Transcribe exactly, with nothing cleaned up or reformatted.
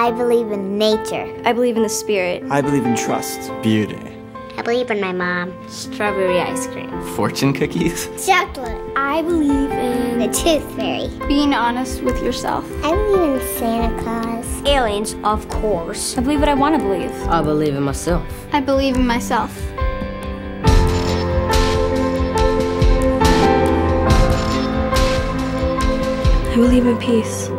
I believe in nature. I believe in the spirit. I believe in trust. Beauty. I believe in my mom. Strawberry ice cream. Fortune cookies. Chocolate. I believe in the tooth fairy. Being honest with yourself. I believe in Santa Claus. Aliens, of course. I believe what I want to believe. I believe in myself. I believe in myself. I believe in peace.